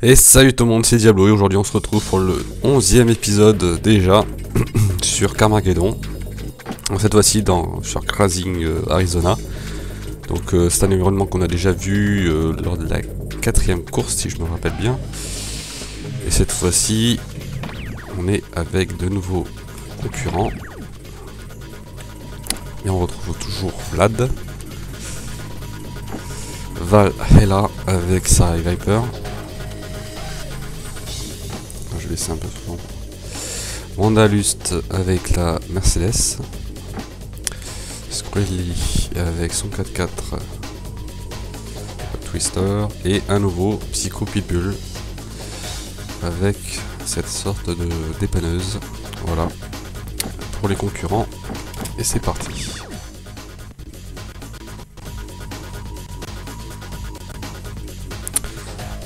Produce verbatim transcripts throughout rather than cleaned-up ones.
Et salut tout le monde, c'est Diablo et aujourd'hui on se retrouve pour le onzième épisode déjà sur Carmageddon. Donc cette fois-ci dans sur Crazy Arizona. Donc euh, c'est un environnement qu'on a déjà vu euh, lors de la quatrième course si je me rappelle bien. Et cette fois-ci on est avec de nouveaux concurrents. Et on retrouve toujours Vlad. Val Hela avec sa Viper. Je vais laisser un peu trop. Vandalust avec la Mercedes. Scroozy avec son quatre quatre. Twister. Et un nouveau Psycho Pitbull. Avec cette sorte de dépanneuse. Voilà. Pour les concurrents. Et c'est parti.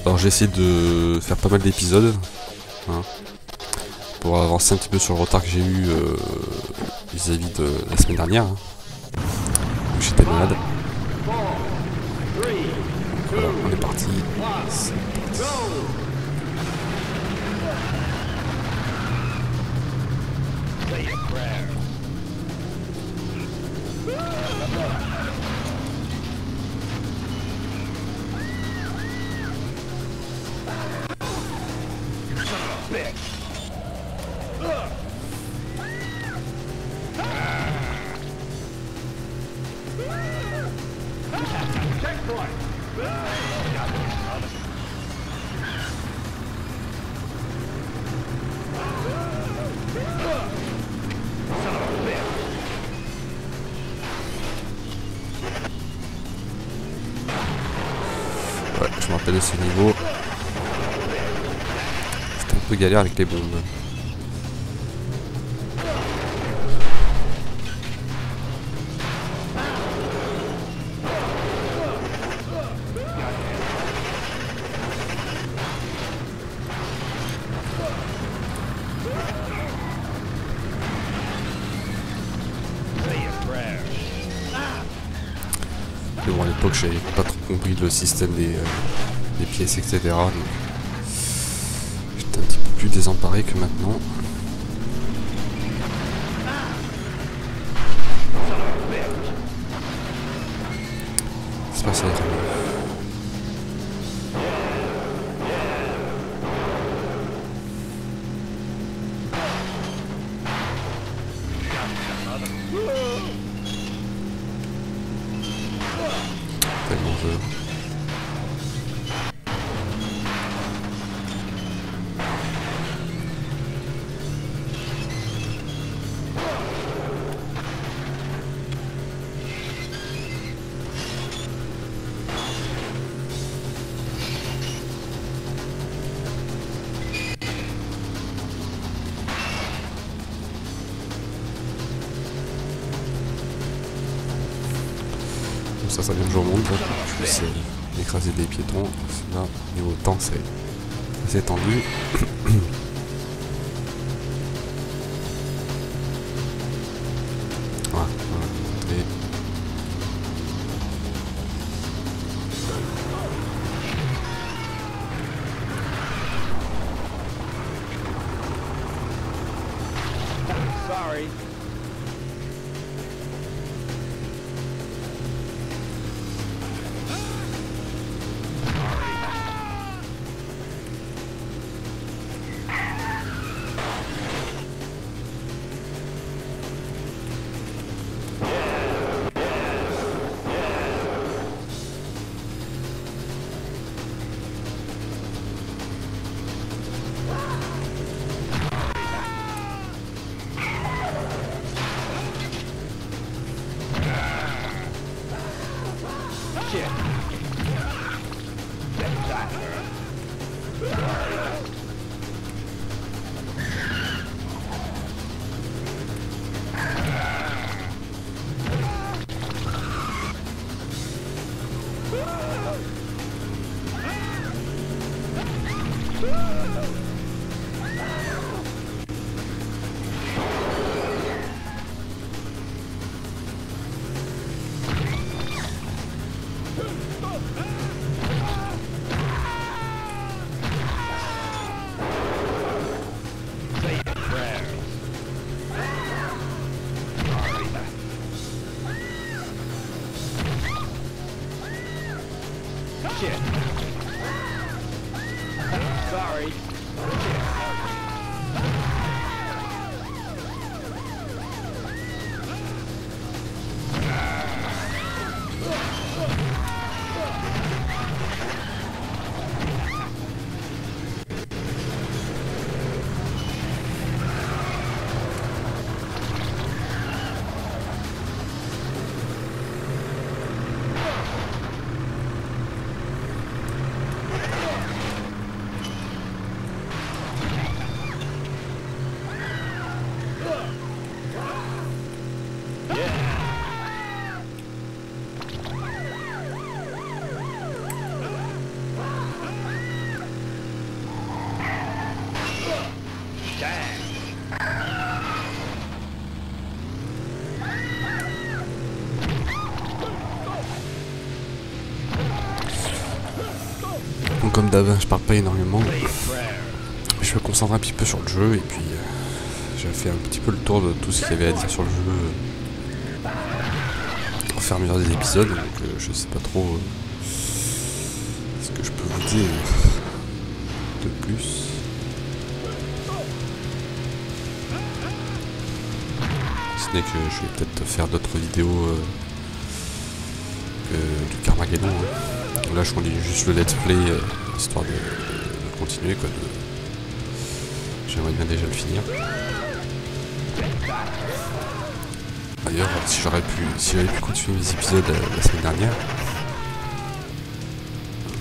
Alors j'ai essayé de faire pas mal d'épisodes. Hein, pour avancer un petit peu sur le retard que j'ai eu vis-à-vis euh, -vis de la semaine dernière, hein, où j'étais malade. Voilà, on est parti. C'est parti. Ouais, je me rappelle de ce niveau. C'était un peu galère avec les bombes. Mais bon, à l'époque j'avais pas trop compris le système des, euh, des pièces, et cetera. Donc j'étais un petit peu plus désemparé que maintenant. C'est pas ça. Ça, ça vient toujours au monde, je peux essayer d'écraser des piétons, là, niveau temps, c'est assez tendu. Voilà, ouais, on va monter. shit. Sorry. Comme d'hab, je parle pas énormément, je me concentre un petit peu sur le jeu et puis j'ai fait un petit peu le tour de tout ce qu'il y avait à dire sur le jeu au fur et à mesure des épisodes, donc je sais pas trop ce que je peux vous dire de plus. Ce n'est que je vais peut-être faire d'autres vidéos que du Carmageddon. Là je continue juste le let's play euh, histoire de, de, de continuer quoi. De... J'aimerais bien déjà le finir. D'ailleurs si j'aurais pu si j'avais pu continuer mes épisodes euh, la semaine dernière,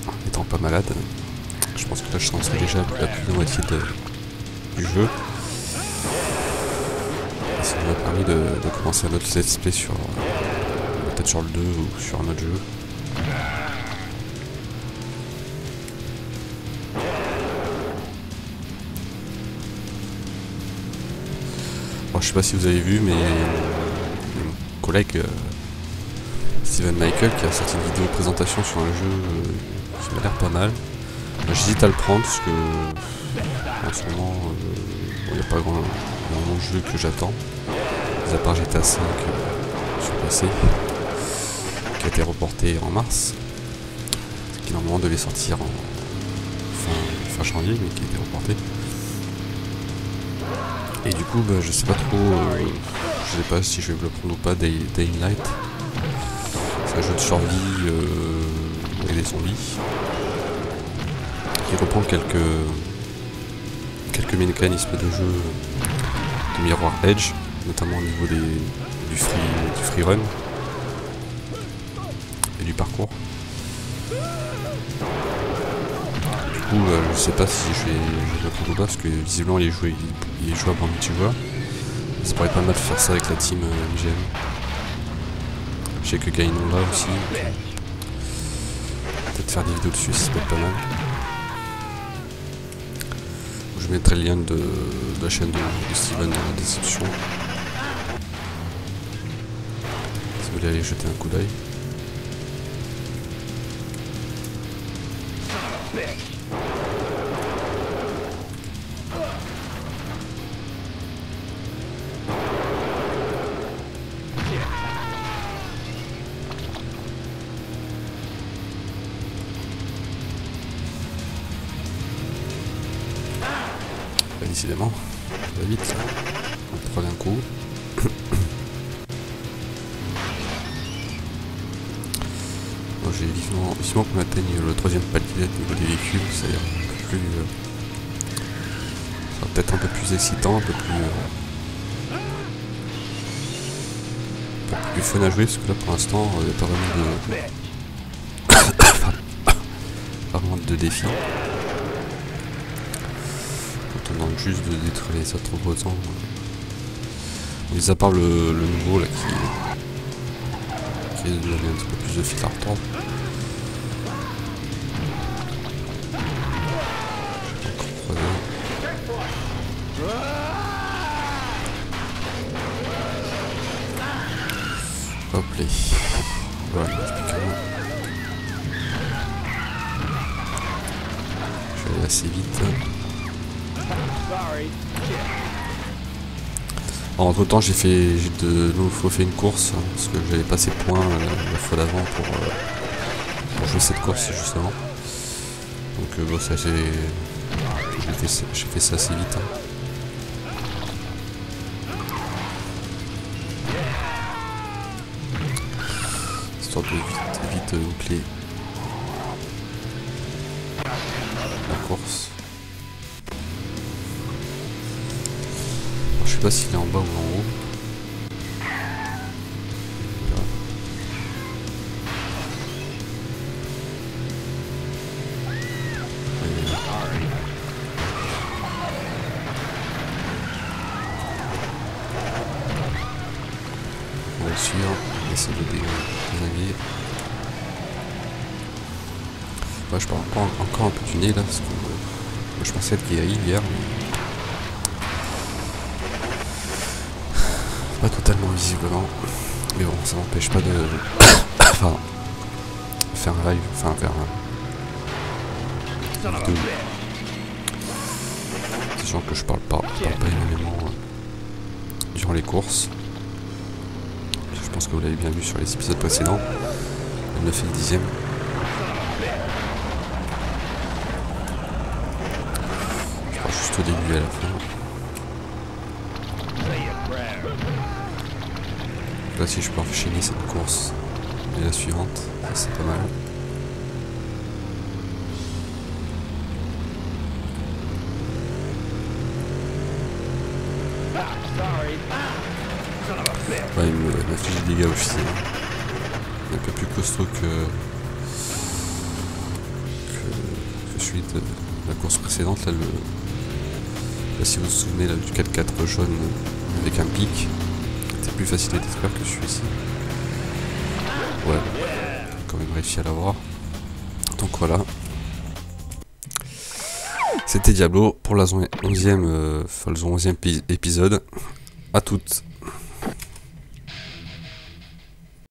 en étant pas malade, je pense que là je lancerai déjà la plus de moitié du jeu. Et ça m'a permis de, de commencer un autre let's play sur euh, peut-être sur le deux ou sur un autre jeu. Je sais pas si vous avez vu, mais mon collègue euh, Steven Michael qui a sorti une vidéo de présentation sur un jeu euh, qui m'a l'air pas mal. J'hésite à le prendre parce que en ce moment il euh, n'y bon, a pas grand, grand jeu que j'attends, à part G T A cinq euh, sur P C qui a été reporté en mars, qui normalement devait sortir en fin, fin janvier mais qui a été reporté. Et du coup, bah, je sais pas trop, euh, je sais pas si je vais le prendre ou pas, Day, Day in Light. C'est un jeu de survie euh, et des zombies qui reprend quelques quelques mécanismes de jeu de Mirror Edge, notamment au niveau des, du, free, du free run et du parcours. Du coup, euh, je sais pas si je vais, je vais le prendre ou pas parce que visiblement il est joué. Il est jouable en multijoueur. Ça pourrait pas mal de faire ça avec la team euh, M G M. Je sais que Gaïnon là aussi. Peut-être faire des vidéos dessus, ça peut être pas mal. Je mettrai le lien de, de la chaîne de, de Steven dans la description. Si vous voulez aller jeter un coup d'œil. Décidément, ça va vite, on prend un coup. Bon, j'ai vivement, vivement qu'on atteigne le troisième palier au niveau des véhicules, c'est-à-dire plus, euh, ça va peut-être un peu plus excitant, un peu plus, euh, un peu plus fun à jouer, parce que là pour l'instant, il n'y a pas vraiment de, pardon, pas vraiment de défi. Juste de détruire les autres opposants, mis à part le, le nouveau là qui, qui donne un petit peu plus de fil à retordre. Hop là, voilà, je vais aller assez vite. Entre temps j'ai fait j'ai de nouveau fait une course parce que j'avais passé point euh, la fois d'avant pour, euh, pour jouer cette course justement. Donc euh, bon, ça j'ai fait, fait ça assez vite. Hein. Histoire de vite, vite boucler la course. Alors, je sais pas s'il est en bas ou en haut. Là, parce que moi, je pensais être guéri hier, mais pas totalement visiblement, mais bon, ça m'empêche pas de enfin, faire un live, enfin faire un... de... sachant que je parle pas, je parle pas énormément euh, durant les courses. Je pense que vous l'avez bien vu sur les épisodes précédents, le neuf et le dixième. Au début et à la fin. Là, si je peux enchaîner cette course et la suivante, c'est pas mal. Ouais, il m'affiche des dégâts officiels. Un peu plus costaud que, que, que celui de la course précédente. Là, le si vous vous souvenez là, du quatre quatre jaune avec un pic, c'est plus facile à détruire que celui-ci. Ouais, quand même réussi à l'avoir. Donc voilà, c'était Diablo pour la onzième, euh, enfin, le onzième épisode. À toutes.